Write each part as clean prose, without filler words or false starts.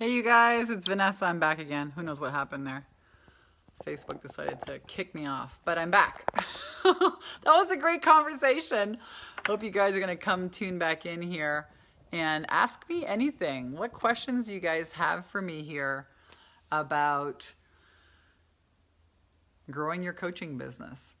Hey you guys, it's Vanessa. I'm back again. Who knows what happened there? Facebook decided to kick me off, but I'm back. That was a great conversation. Hope you guys are going to come tune back in here and ask me anything. What questions you guys have for me here about growing your coaching business,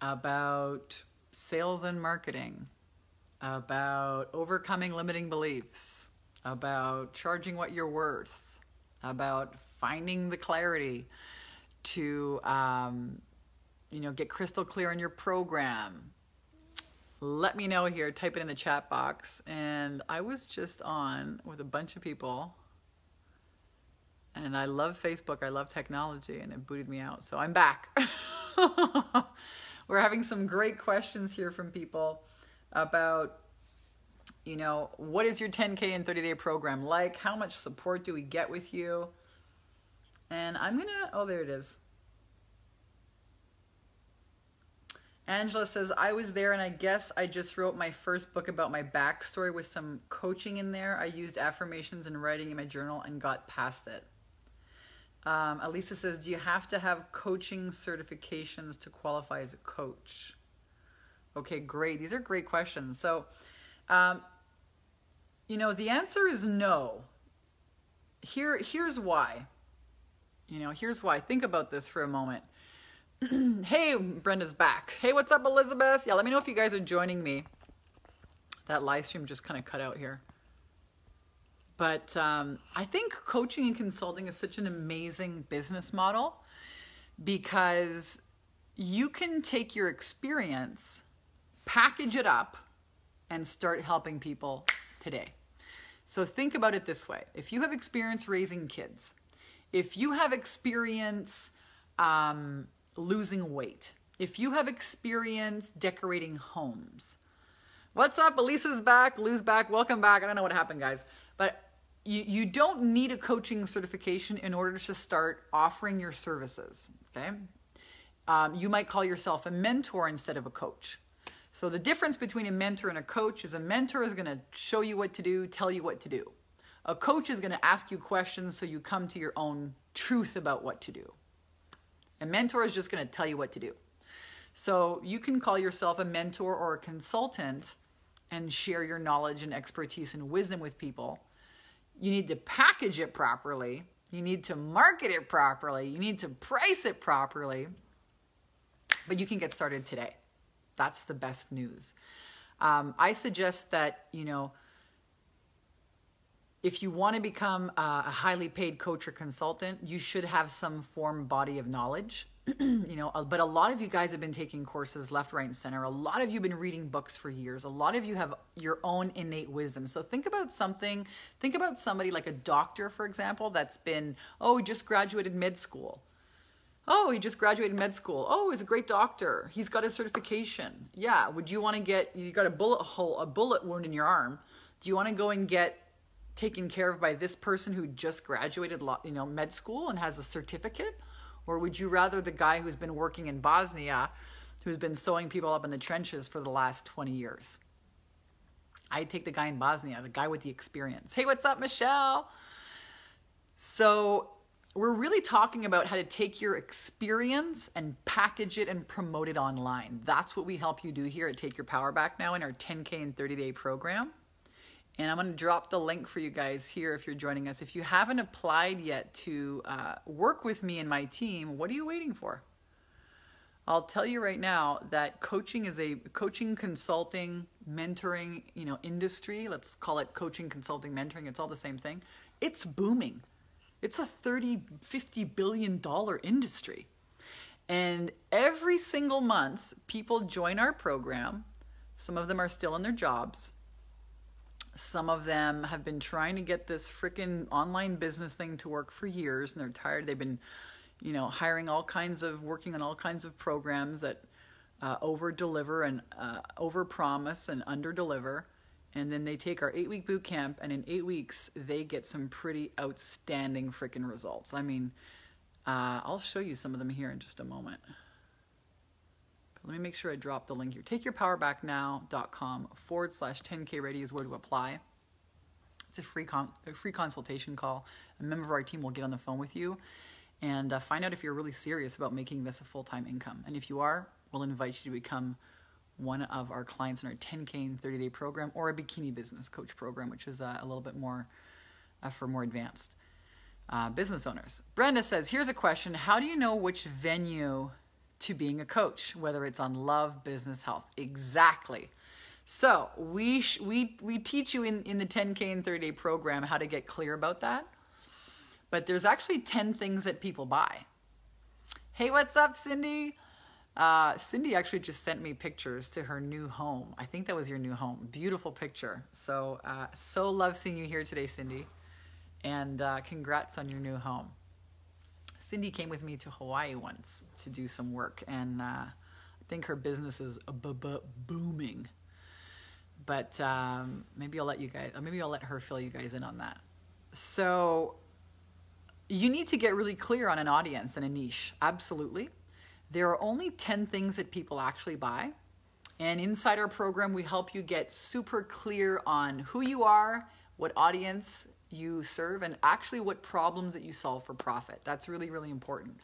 about sales and marketing, about overcoming limiting beliefs, about charging what you're worth, about finding the clarity to, you know, get crystal clear on your program. Let me know here, type it in the chat box. And I was just on with a bunch of people, and I love Facebook, I love technology, and it booted me out, so I'm back. We're having some great questions here from people about, you know, what is your 10K and 30 day program like? How much support do we get with you? And I'm gonna, oh, there it is. Angela says, I was there and I guess I just wrote my first book about my backstory with some coaching in there. I used affirmations and writing in my journal and got past it. Elisa says, do you have to have coaching certifications to qualify as a coach? Okay, great. These are great questions. So, you know, the answer is no. Here's why. You know, here's why. Think about this for a moment. Hey, Brenda's back. Hey, what's up, Elizabeth? Yeah, let me know if you guys are joining me. That live stream just kind of cut out here. But I think coaching and consulting is such an amazing business model because you can take your experience, package it up, and start helping people today. So think about it this way. If you have experience raising kids, if you have experience losing weight, if you have experience decorating homes. What's up? Elisa's back, Lou's back, welcome back. I don't know what happened, guys, but you don't need a coaching certification in order to start offering your services, okay? You might call yourself a mentor instead of a coach. So the difference between a mentor and a coach is a mentor is gonna show you what to do, tell you what to do. A coach is gonna ask you questions so you come to your own truth about what to do. A mentor is just going to tell you what to do. So you can call yourself a mentor or a consultant and share your knowledge and expertise and wisdom with people. You need to package it properly. You need to market it properly. You need to price it properly. But you can get started today. That's the best news. I suggest that, you know, if you want to become a highly paid coach or consultant, you should have some form body of knowledge, you know, but a lot of you guys have been taking courses left, right, and center. A lot of you have been reading books for years. A lot of you have your own innate wisdom. So think about something, think about somebody like a doctor, for example, that's been, oh, he just graduated med school. Oh, he just graduated med school. Oh, he's a great doctor. He's got a certification. Yeah. Would you want to get, you got a bullet wound in your arm. Do you want to go and get taken care of by this person who just graduated, you know, med school and has a certificate? Or would you rather the guy who's been working in Bosnia, who's been sewing people up in the trenches for the last 20 years? I take the guy in Bosnia, the guy with the experience. Hey, what's up, Michelle? So we're really talking about how to take your experience and package it and promote it online. That's what we help you do here at Take Your Power Back Now in our 10K and 30 day program. And I'm going to drop the link for you guys here if you're joining us. If you haven't applied yet to work with me and my team, what are you waiting for? I'll tell you right now that coaching is a coaching, consulting, mentoring, you know, industry. Let's call it coaching, consulting, mentoring. It's all the same thing. It's booming. It's a $30, $50 billion industry. And every single month, people join our program. Some of them are still in their jobs. Some of them have been trying to get this freaking online business thing to work for years, and they're tired. They've been, you know, hiring all kinds of, working on all kinds of programs that over-deliver and over-promise and under-deliver. And then they take our 8-week boot camp, and in 8 weeks, they get some pretty outstanding freaking results. I mean, I'll show you some of them here in just a moment. Let me make sure I drop the link here. TakeYourPowerBackNow.com/10KRadio is where to apply. It's It's a free consultation call. A member of our team will get on the phone with you and find out if you're really serious about making this a full-time income. And if you are, we'll invite you to become one of our clients in our 10K and 30 Day Program or a Bikini Business Coach Program, which is a little bit more for more advanced business owners. Brenda says, here's a question. How do you know which venue to being a coach, whether it's on love, business, health? Exactly. So we teach you in the 10K and 30 Day Program how to get clear about that. But there's actually 10 things that people buy. Hey, what's up, Cindy? Cindy actually just sent me pictures to her new home. I think that was your new home. Beautiful picture. So, so love seeing you here today, Cindy. And congrats on your new home. Cindy came with me to Hawaii once to do some work. And I think her business is booming. But maybe I'll let her fill you guys in on that. So you need to get really clear on an audience and a niche. Absolutely. There are only 10 things that people actually buy. And inside our program, we help you get super clear on who you are, what audience you serve, and actually what problems that you solve for profit. That's really, really important.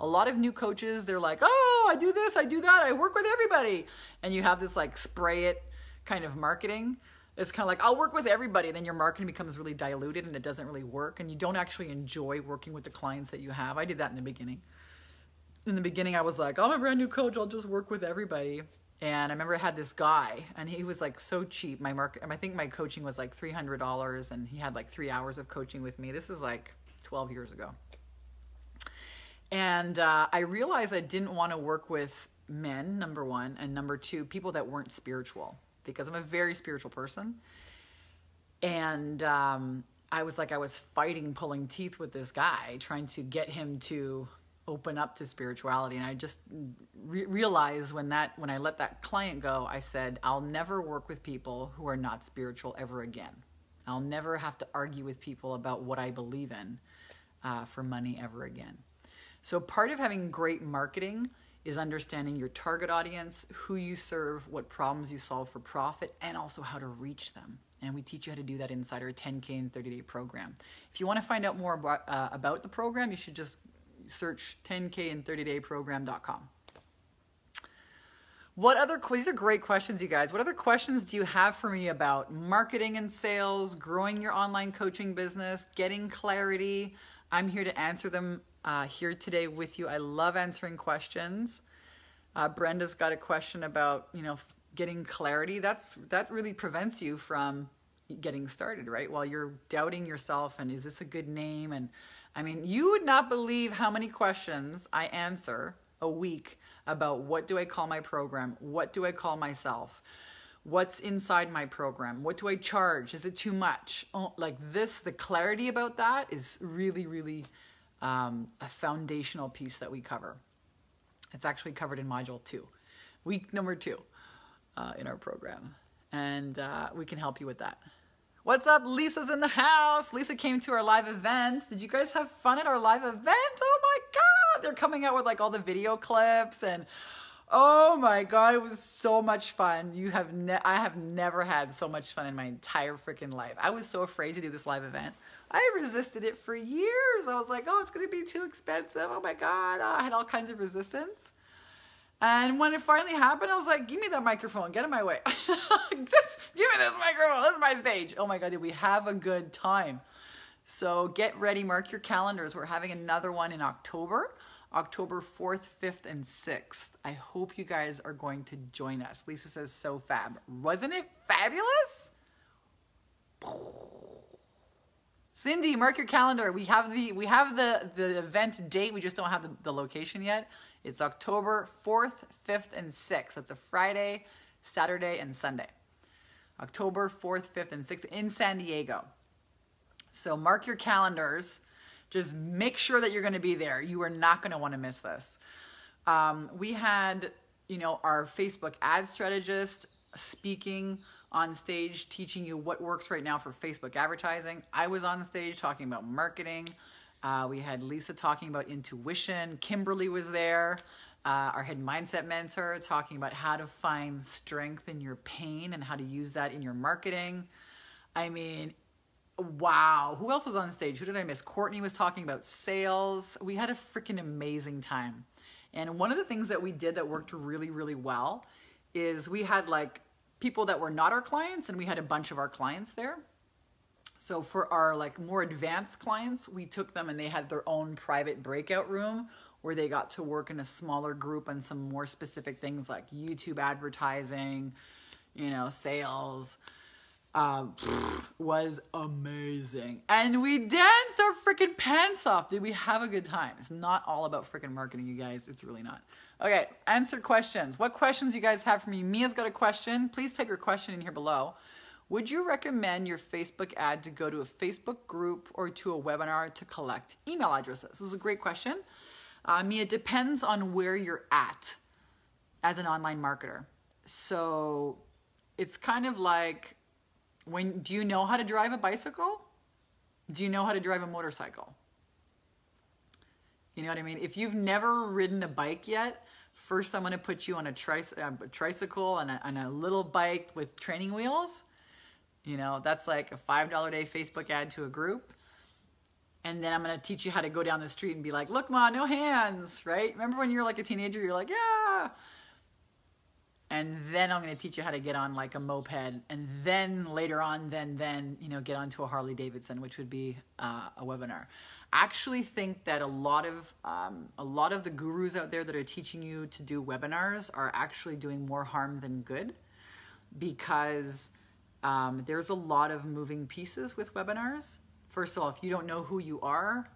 A lot of new coaches, they're like, oh, I do this, I do that, I work with everybody. And you have this like spray it kind of marketing. It's kind of like, I'll work with everybody. And then your marketing becomes really diluted and it doesn't really work. And you don't actually enjoy working with the clients that you have. I did that in the beginning. In the beginning, I was like, I'm a brand new coach. I'll just work with everybody. And I remember I had this guy and he was like so cheap. I think my coaching was like $300 and he had like 3 hours of coaching with me. This is like 12 years ago. And I realized I didn't want to work with men, number one, and number two, people that weren't spiritual, because I'm a very spiritual person. And I was like, I was fighting, pulling teeth with this guy, trying to get him to open up to spirituality. And I just realized when I let that client go, I said, I'll never work with people who are not spiritual ever again. I'll never have to argue with people about what I believe in for money ever again. So part of having great marketing is understanding your target audience, who you serve, what problems you solve for profit, and also how to reach them. And we teach you how to do that inside our 10K and 30 Day Program. If you want to find out more about the program, you should just search 10K and 30dayprogram.com. These are great questions, you guys. What other questions do you have for me about marketing and sales, growing your online coaching business, getting clarity? I'm here to answer them here today with you. I love answering questions. Brenda's got a question about, you know, getting clarity. That really prevents you from getting started, right? While you're doubting yourself and is this a good name? And I mean, you would not believe how many questions I answer a week about what do I call my program? What do I call myself? What's inside my program? What do I charge? Is it too much? Oh, like this, the clarity about that is really, really a foundational piece that we cover. It's actually covered in module 2, week number 2 in our program. And we can help you with that. What's up? Lisa's in the house. Lisa came to our live event. Did you guys have fun at our live event? Oh my God. They're coming out with like all the video clips and oh my God, it was so much fun. I have never had so much fun in my entire freaking life. I was so afraid to do this live event. I resisted it for years. I was like, oh, it's going to be too expensive. Oh my God. I had all kinds of resistance. And when it finally happened, I was like, give me that microphone, get in my way. Give me this microphone, this is my stage. Oh my God, did we have a good time. So get ready, mark your calendars. We're having another one in October, October 4th, 5th, and 6th. I hope you guys are going to join us. Lisa says, so fab. Wasn't it fabulous? Cindy, mark your calendar. We have the event date. We just don't have the location yet. It's October 4th, 5th, and 6th. That's a Friday, Saturday, and Sunday. October 4th, 5th, and 6th in San Diego. So mark your calendars. Just make sure that you're going to be there. You are not going to want to miss this. We had, you know, our Facebook ad strategist speaking on stage, teaching you what works right now for Facebook advertising. I was on stage talking about marketing. We had Lisa talking about intuition. Kimberly was there, our head mindset mentor, talking about how to find strength in your pain and how to use that in your marketing. I mean, Wow. Who else was on stage? Who did I miss? Courtney was talking about sales. We had a freaking amazing time. And one of the things that we did that worked really, really well is we had like people that were not our clients, and we had a bunch of our clients there. So for our like more advanced clients, we took them and they had their own private breakout room where they got to work in a smaller group on some more specific things like YouTube advertising, you know, sales. Was amazing. And we danced our freaking pants off. Did we have a good time? It's not all about freaking marketing, you guys. It's really not. Okay, answer questions. What questions you guys have for me? Mia's got a question. Please type your question in here below. Would you recommend your Facebook ad to go to a Facebook group or to a webinar to collect email addresses? This is a great question. Mia, it depends on where you're at as an online marketer. So it's kind of like, do you know how to drive a bicycle? Do you know how to drive a motorcycle? You know what I mean? If you've never ridden a bike yet, first I'm going to put you on a tricycle and a little bike with training wheels. You know, that's like a $5 a day Facebook ad to a group. And then I'm going to teach you how to go down the street and be like, look, Ma, no hands, right? Remember when you're like a teenager, you're like, yeah. And then I'm going to teach you how to get on like a moped. And then later on, then, you know, get onto a Harley Davidson, which would be a webinar. I actually think that a lot of the gurus out there that are teaching you to do webinars are actually doing more harm than good, because there's a lot of moving pieces with webinars. First of all, if you don't know who you are,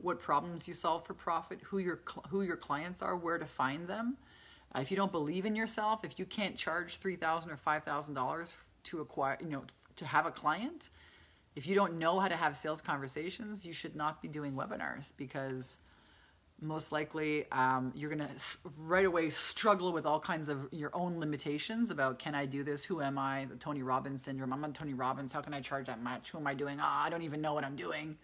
what problems you solve for profit, who your clients are, where to find them, if you don't believe in yourself, if you can't charge $3,000 or $5,000 to acquire, you know, to have a client, if you don't know how to have sales conversations, you should not be doing webinars, because most likely you're going to right away struggle with all kinds of your own limitations about, can I do this? Who am I? The Tony Robbins syndrome. I'm on Tony Robbins. How can I charge that much? Who am I doing? Ah, I don't even know what I'm doing.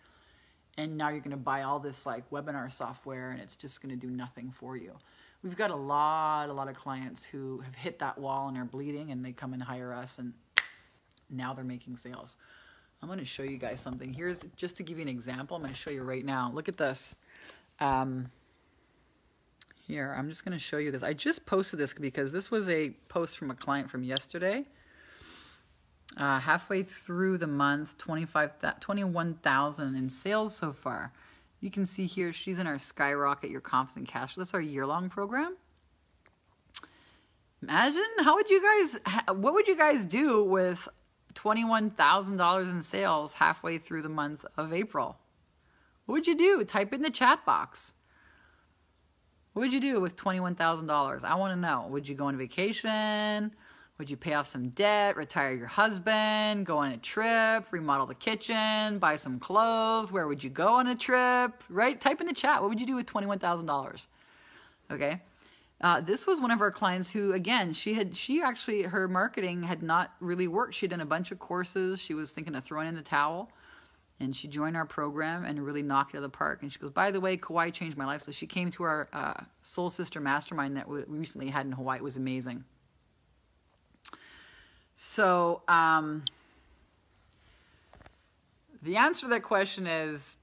And now you're going to buy all this like webinar software and it's just going to do nothing for you. We've got a lot of clients who have hit that wall and are bleeding, and they come and hire us, and now they're making sales. I'm going to show you guys something. Here's just to give you an example. I'm going to show you right now. Look at this. Here, I'm just going to show you this. I just posted this because this was a post from a client from yesterday. Halfway through the month, 21,000 in sales so far. You can see here, she's in our Skyrocket Your Confident Cash. That's our year-long program. Imagine, how would you guys, what would you guys do with $21,000 in sales halfway through the month of April? What would you do? Type in the chat box. What would you do with $21,000? I want to know. Would you go on vacation? Would you pay off some debt, retire your husband, go on a trip, remodel the kitchen, buy some clothes? Where would you go on a trip, right? Type in the chat. What would you do with $21,000? Okay. This was one of our clients who, again, her marketing had not really worked. She'd done a bunch of courses. She was thinking of throwing in the towel, and she joined our program and really knocked it out of the park. And she goes, by the way, Kauai changed my life. So she came to our Soul Sister Mastermind that we recently had in Hawaii. It was amazing. So the answer to that question is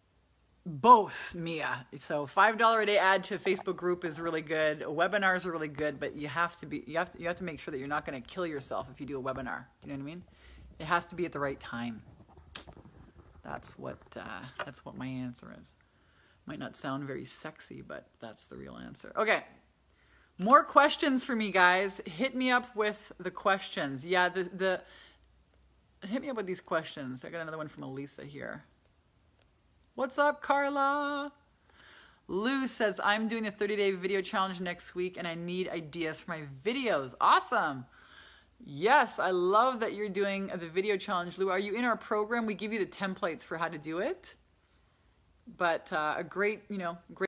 both, Mia. So $5 a day ad to a Facebook group is really good. Webinars are really good, but you have to make sure that you're not going to kill yourself if you do a webinar. You know what I mean? It has to be at the right time. That's what my answer is. Might not sound very sexy, but that's the real answer. Okay. More questions for me, guys. Hit me up with the questions. Yeah, hit me up with these questions. I got another one from Elisa here. What's up, Carla? Lou says, I'm doing a 30-day video challenge next week, and I need ideas for my videos. Awesome. Yes, I love that you're doing the video challenge. Lou, are you in our program? We give you the templates for how to do it. But a great, you know, great.